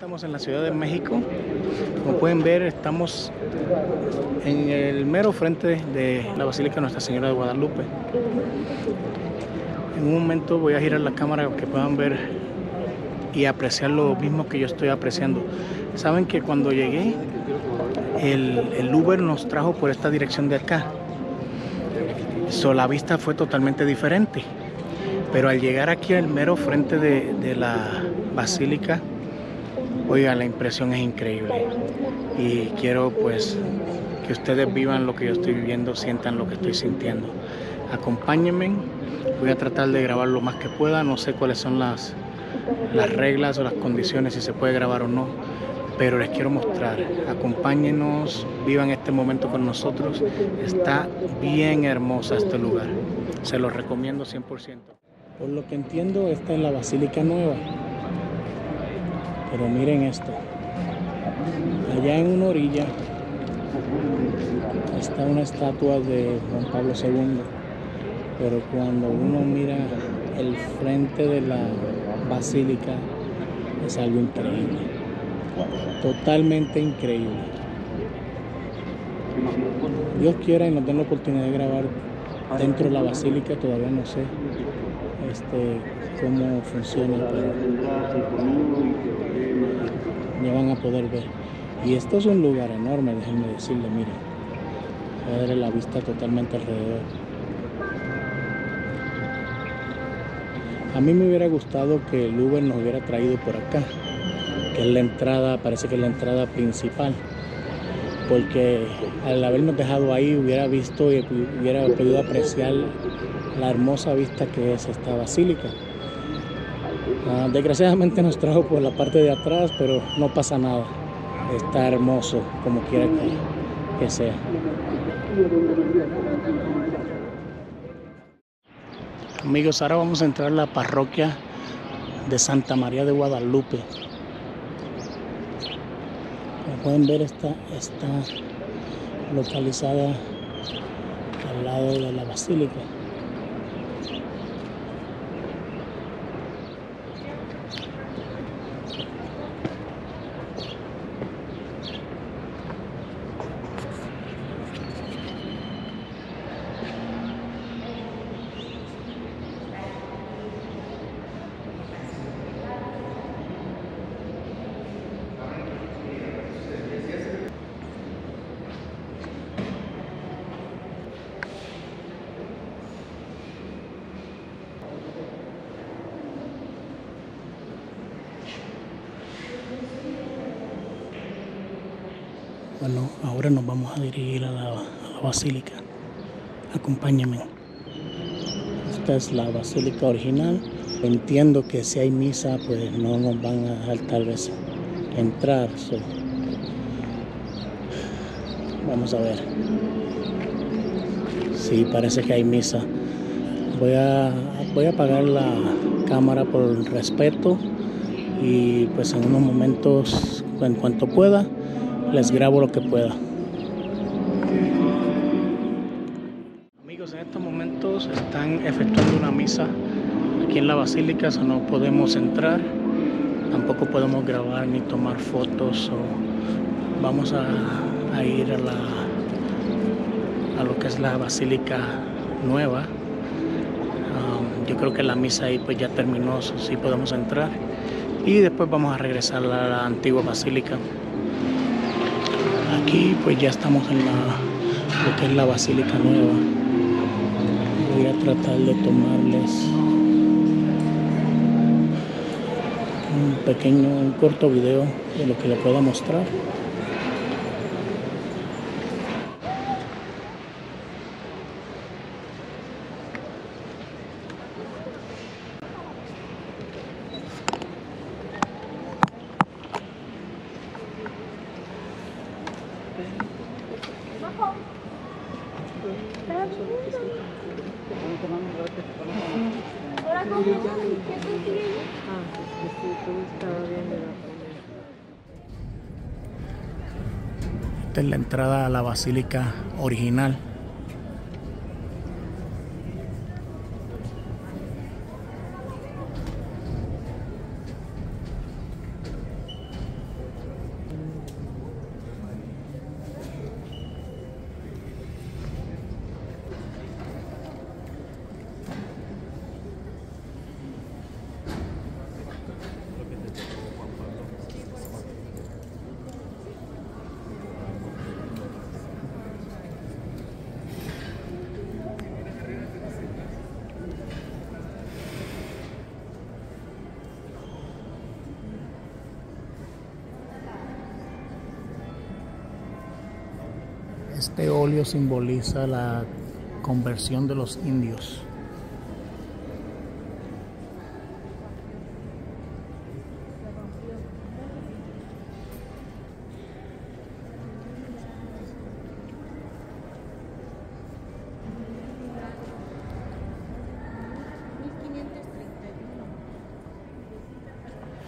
Estamos en la Ciudad de México. Como pueden ver, estamos en el mero frente de la Basílica Nuestra Señora de Guadalupe. En un momento voy a girar la cámara para que puedan ver y apreciar lo mismo que yo estoy apreciando. Saben que cuando llegué, el Uber nos trajo por esta dirección de acá. La vista fue totalmente diferente. Pero al llegar aquí al mero frente de la Basílica, oiga, la impresión es increíble y quiero pues que ustedes vivan lo que yo estoy viviendo, sientan lo que estoy sintiendo. Acompáñenme, voy a tratar de grabar lo más que pueda, no sé cuáles son las reglas o las condiciones, si se puede grabar o no, pero les quiero mostrar. Acompáñenos, vivan este momento con nosotros, está bien hermosa este lugar, se los recomiendo 100%. Por lo que entiendo, esta es la Basílica Nueva. Pero miren esto, allá en una orilla está una estatua de Juan Pablo II, pero cuando uno mira el frente de la basílica es algo increíble, totalmente increíble. Dios quiera y nos den la oportunidad de grabar dentro de la basílica, todavía no sé cómo funciona, pero ya van a poder ver. Y esto es un lugar enorme, déjenme decirle, miren, voy a darle la vista totalmente alrededor. A mí me hubiera gustado que el Uber nos hubiera traído por acá, que es la entrada, parece que es la entrada principal, porque al habernos dejado ahí hubiera visto y hubiera podido apreciar la hermosa vista que es esta basílica. Desgraciadamente nos trajo por la parte de atrás, pero no pasa nada, está hermoso como quiera que sea. Amigos, ahora vamos a entrar a la parroquia de Santa María de Guadalupe. Como pueden ver, está localizada al lado de la basílica. Bueno, ahora nos vamos a dirigir a la basílica. Acompáñenme. Esta es la basílica original. Entiendo que si hay misa, pues no nos van a dejar tal vez entrar. Vamos a ver. Sí, parece que hay misa. Voy a apagar la cámara por respeto y pues en unos momentos, en cuanto pueda, les grabo lo que pueda. Amigos, en estos momentos están efectuando una misa aquí en la basílica, o no podemos entrar, tampoco podemos grabar ni tomar fotos. Vamos a ir a lo que es la Basílica Nueva. Yo creo que la misa ahí pues ya terminó, sí podemos entrar, y después vamos a regresar a la antigua basílica. Aquí pues ya estamos en lo que es la Basílica Nueva. Voy a tratar de tomarles un corto video de lo que les pueda mostrar. Esta es la entrada a la basílica original. Este óleo simboliza la conversión de los indios.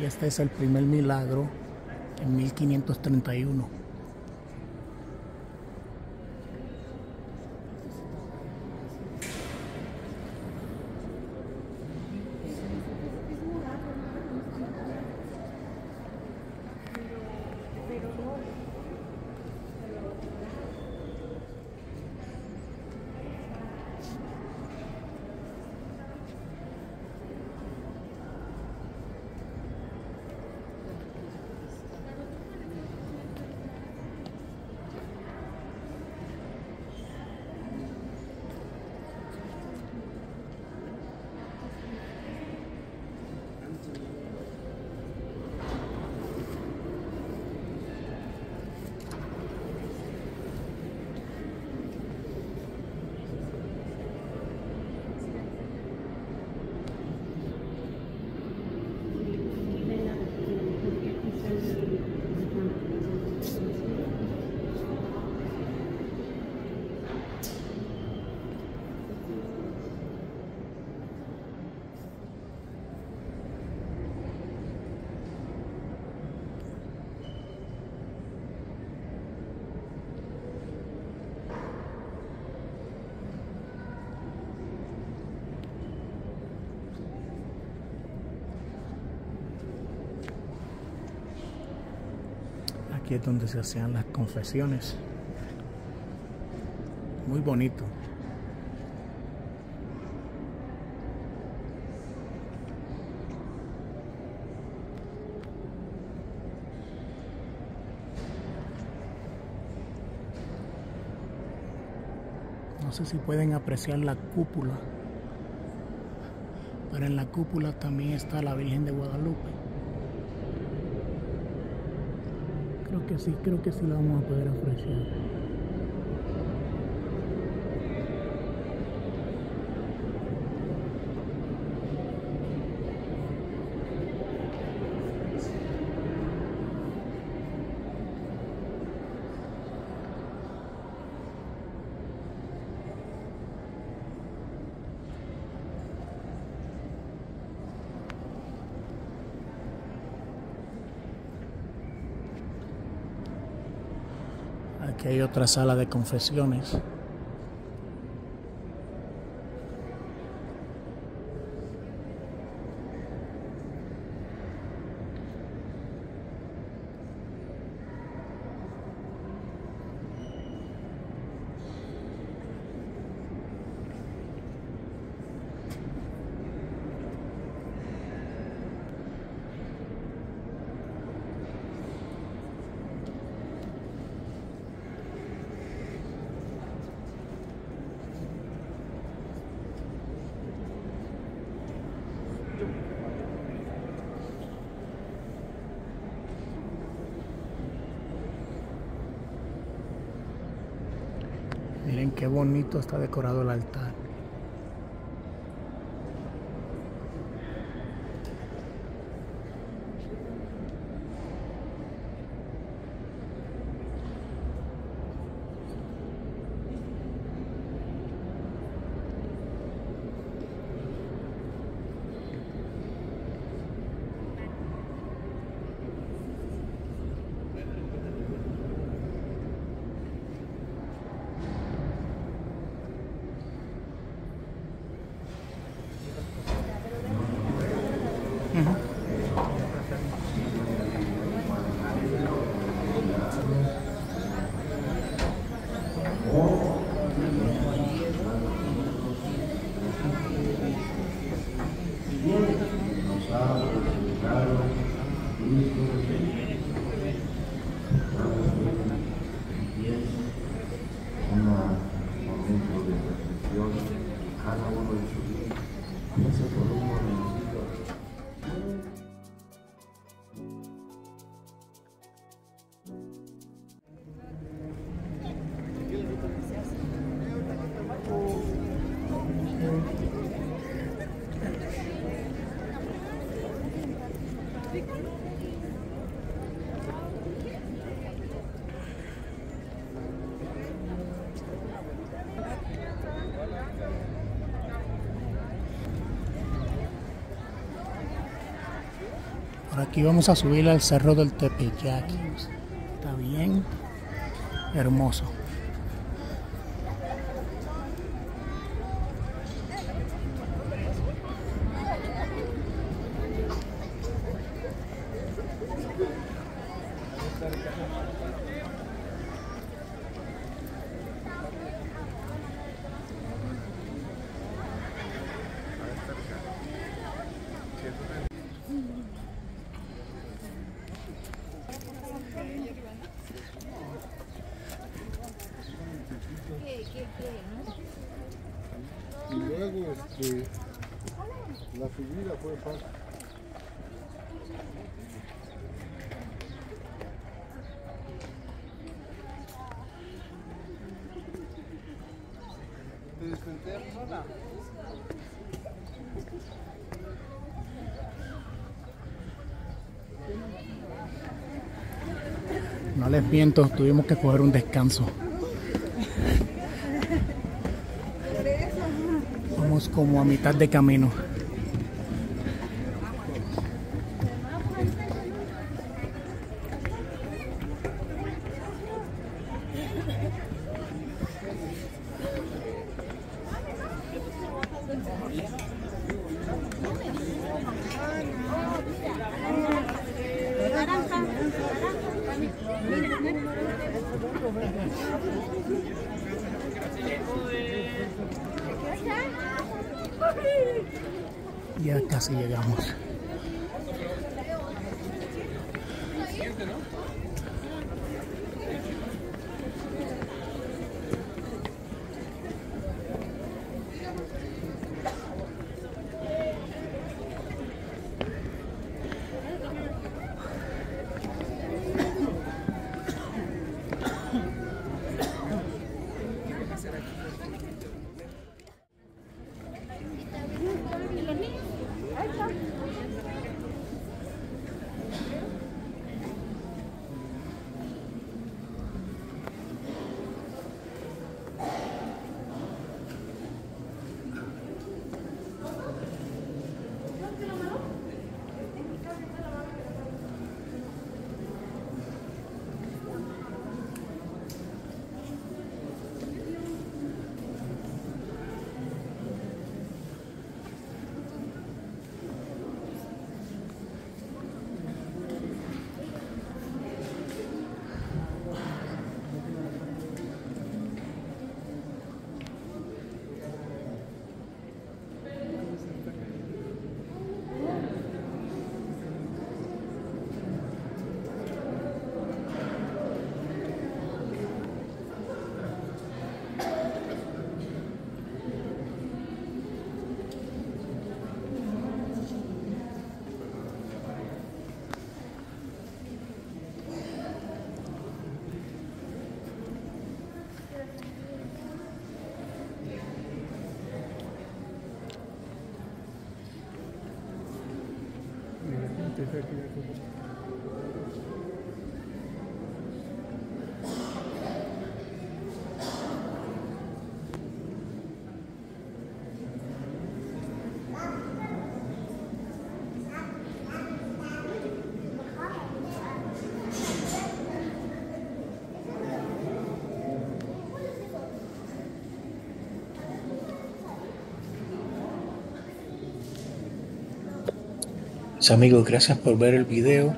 Y este es el primer milagro en 1531. Aquí es donde se hacían las confesiones. Muy bonito. No sé si pueden apreciar la cúpula, pero en la cúpula también está la Virgen de Guadalupe. Creo que sí la vamos a poder apreciar. Aquí hay otra sala de confesiones. Miren qué bonito está decorado el altar. Por aquí vamos a subir al Cerro del Tepeyac. Está bien hermoso. Y luego la figura fue falsa. ¿Te desconté a persona? No les miento, tuvimos que coger un descanso. Vamos como a mitad de camino. Ya casi llegamos. Amigos, gracias por ver el video.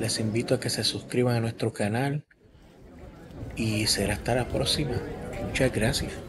Les invito a que se suscriban a nuestro canal y será hasta la próxima. Muchas gracias.